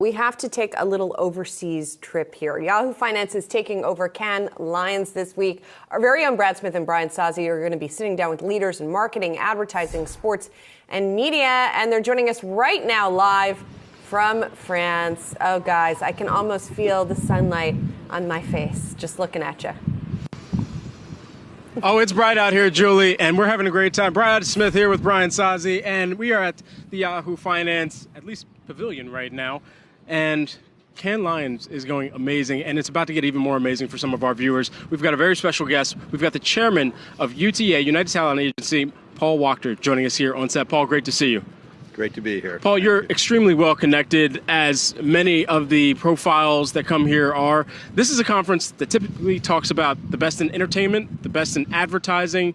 We have to take a little overseas trip here. Yahoo Finance is taking over Cannes Lions this week. Our very own Brad Smith and Brian Sozzi are going to be sitting down with leaders in marketing, advertising, sports, and media. And they're joining us right now live from France. Oh, guys, I can almost feel the sunlight on my face just looking at you. Oh, it's bright out here, Julie, and we're having a great time. Brad Smith here with Brian Sozzi, and we are at the Yahoo Finance, at least Pavilion right now. And Cannes Lions is going amazing, and it's about to get even more amazing for some of our viewers. We've got a very special guest. We've got the chairman of UTA, United Talent Agency, Paul Wachter, joining us here on set. Paul, great to see you. Great to be here. Paul, you're extremely well connected, as many of the profiles that come here are. This is a conference that typically talks about the best in entertainment, the best in advertising.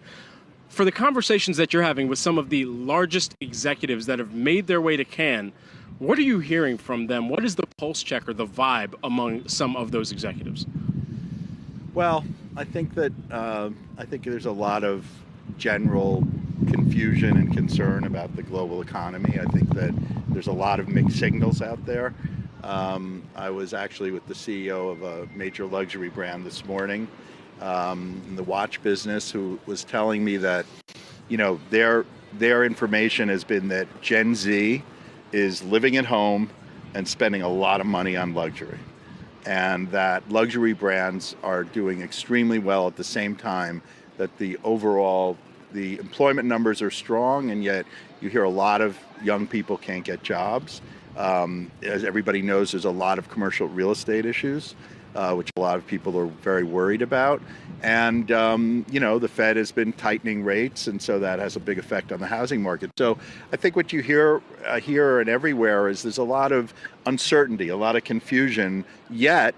For the conversations that you're having with some of the largest executives that have made their way to Cannes, what are you hearing from them? What is the pulse check or the vibe among some of those executives? Well, I think that there's a lot of general confusion and concern about the global economy. I think that there's a lot of mixed signals out there. I was actually with the CEO of a major luxury brand this morning in the watch business, who was telling me that, you know, their information has been that Gen Z is living at home and spending a lot of money on luxury, and that luxury brands are doing extremely well at the same time that the employment numbers are strong, and yet you hear a lot of young people can't get jobs. As everybody knows, there's a lot of commercial real estate issues, which a lot of people are very worried about. And, you know, the Fed has been tightening rates, and so that has a big effect on the housing market. So I think what you hear here and everywhere is there's a lot of uncertainty, a lot of confusion, yet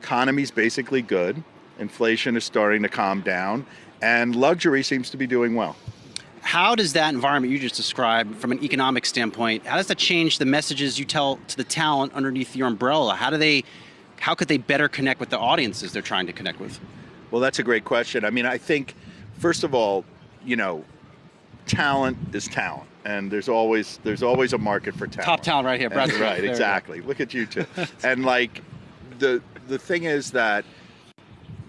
economy's basically good. Inflation is starting to calm down, and luxury seems to be doing well. How does that environment you just described from an economic standpoint, how does that change the messages you tell to the talent underneath your umbrella? How could they better connect with the audiences they're trying to connect with? Well, that's a great question. I mean, I think, first of all, you know, talent is talent, and there's always a market for talent. Top talent right here, Brad. And, right, exactly. Look at you two. And like, the thing is that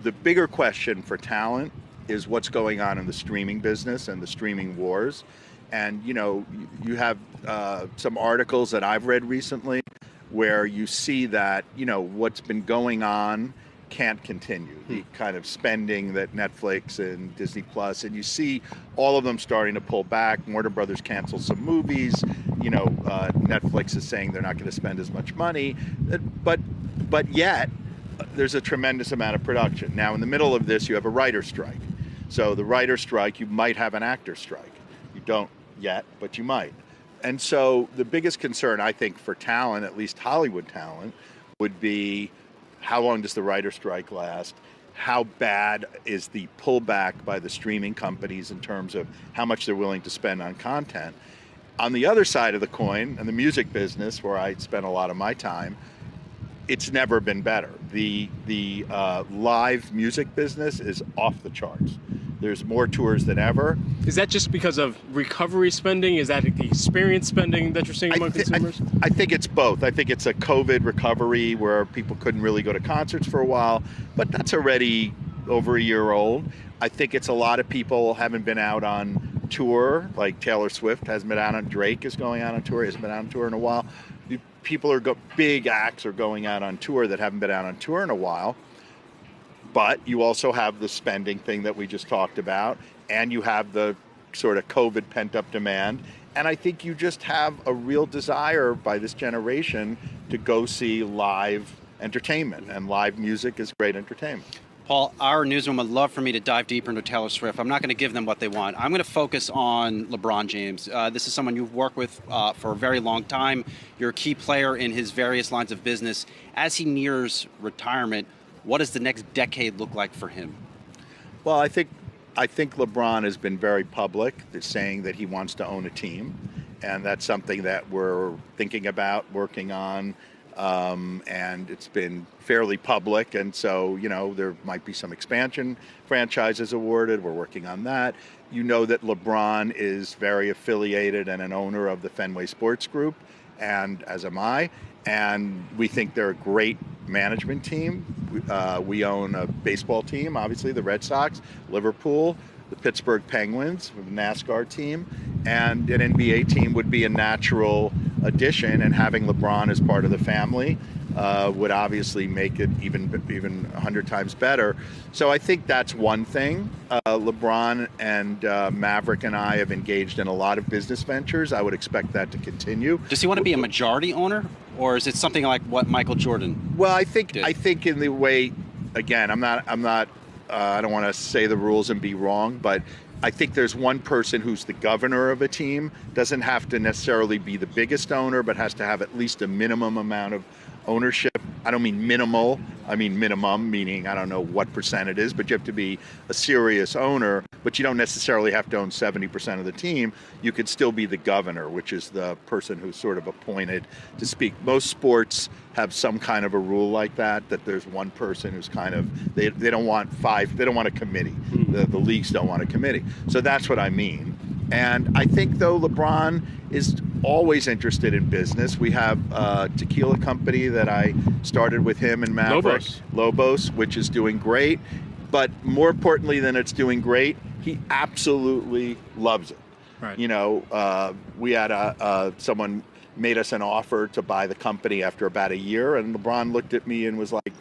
the bigger question for talent is what's going on in the streaming business and the streaming wars. And you know, you have some articles that I've read recently where you see that, you know, what's been going on can't continue. The kind of spending that Netflix and Disney Plus, and you see all of them starting to pull back. Warner Brothers canceled some movies. You know, Netflix is saying they're not going to spend as much money. But yet, there's a tremendous amount of production. Now, in the middle of this, you have a writer strike. So the writer strike, you might have an actor strike. You don't yet, but you might. And so the biggest concern, I think, for talent, at least Hollywood talent, would be how long does the writer strike last? How bad is the pullback by the streaming companies in terms of how much they're willing to spend on content? On the other side of the coin, in the music business, where I spend a lot of my time, it's never been better. The live music business is off the charts. There's more tours than ever. Is that just because of recovery spending? Is that the experience spending that you're seeing among consumers? I think it's both. I think it's a COVID recovery where people couldn't really go to concerts for a while, but that's already over a year old. I think it's a lot of people haven't been out on tour, like Taylor Swift hasn't been out on, Drake is going out on tour, hasn't been out on tour in a while. People are big acts are going out on tour that haven't been out on tour in a while. But you also have the spending thing that we just talked about, and you have the sort of COVID pent-up demand. And I think you just have a real desire by this generation to go see live entertainment, and live music is great entertainment. Paul, our newsroom would love for me to dive deeper into Taylor Swift. I'm not going to give them what they want. I'm going to focus on LeBron James. This is someone you've worked with for a very long time. You're a key player in his various lines of business. As he nears retirement, what does the next decade look like for him? Well, I think LeBron has been very public, saying that he wants to own a team, and that's something that we're thinking about, working on, and it's been fairly public. And so, you know, there might be some expansion franchises awarded. We're working on that. You know that LeBron is very affiliated and an owner of the Fenway Sports Group, and as am I. And we think they're a great management team. We own a baseball team, obviously, the Red Sox, Liverpool, the Pittsburgh Penguins, the NASCAR team, and an NBA team would be a natural addition. And having LeBron as part of the family would obviously make it even 100 times better. So I think that's one thing. LeBron and Maverick and I have engaged in a lot of business ventures. I would expect that to continue. Does he want to be a majority owner, or is it something like what Michael Jordan? Well, I think in the way, again, I'm not. I don't want to say the rules and be wrong, but I think there's one person who's the governor of a team, doesn't have to necessarily be the biggest owner, but has to have at least a minimum amount of ownership. I don't mean minimal, I mean minimum, meaning I don't know what percent it is, but you have to be a serious owner, but you don't necessarily have to own 70% of the team. You could still be the governor, which is the person who's sort of appointed to speak. Most sports have some kind of a rule like that, that there's one person who's kind of, they don't want a committee. The leagues don't want a committee. So that's what I mean. And I think, though, LeBron is always interested in business. We have a tequila company that I started with him and Maverick. Lobos, which is doing great. But more importantly than it's doing great, he absolutely loves it. Right. You know, we had someone made us an offer to buy the company after about a year, and LeBron looked at me and was like,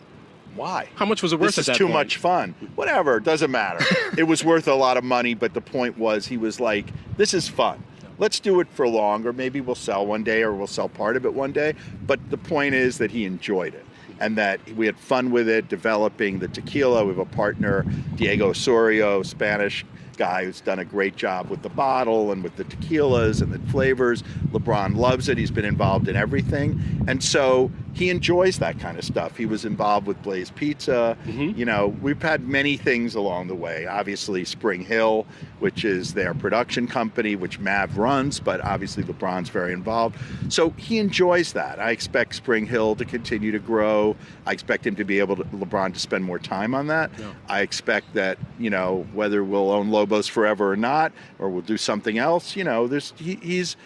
why? How much was it worth at that point? This is too much fun. Whatever, doesn't matter. It was worth a lot of money, but the point was he was like, this is fun. Let's do it for longer. Maybe we'll sell one day or we'll sell part of it one day. But the point is that he enjoyed it and that we had fun with it, developing the tequila. We have a partner, Diego Osorio, Spanish guy who's done a great job with the bottle and with the tequilas and the flavors. LeBron loves it. He's been involved in everything. And so he enjoys that kind of stuff. He was involved with Blaze Pizza. Mm-hmm. You know, we've had many things along the way. Obviously, Spring Hill, which is their production company, which Mav runs, but obviously LeBron's very involved. So he enjoys that. I expect Spring Hill to continue to grow. I expect him to be able to, LeBron to spend more time on that. Yeah. I expect that, you know, whether we'll own Lobos forever or not, or we'll do something else, you know, he's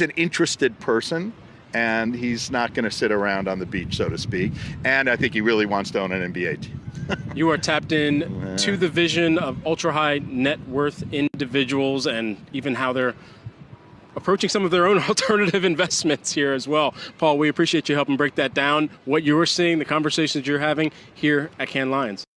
an interested person, and he's not going to sit around on the beach, so to speak. And I think he really wants to own an NBA team. You are tapped in to the vision of ultra-high net worth individuals and even how they're approaching some of their own alternative investments here as well. Paul, we appreciate you helping break that down, what you were seeing, the conversations you're having here at Cannes Lions.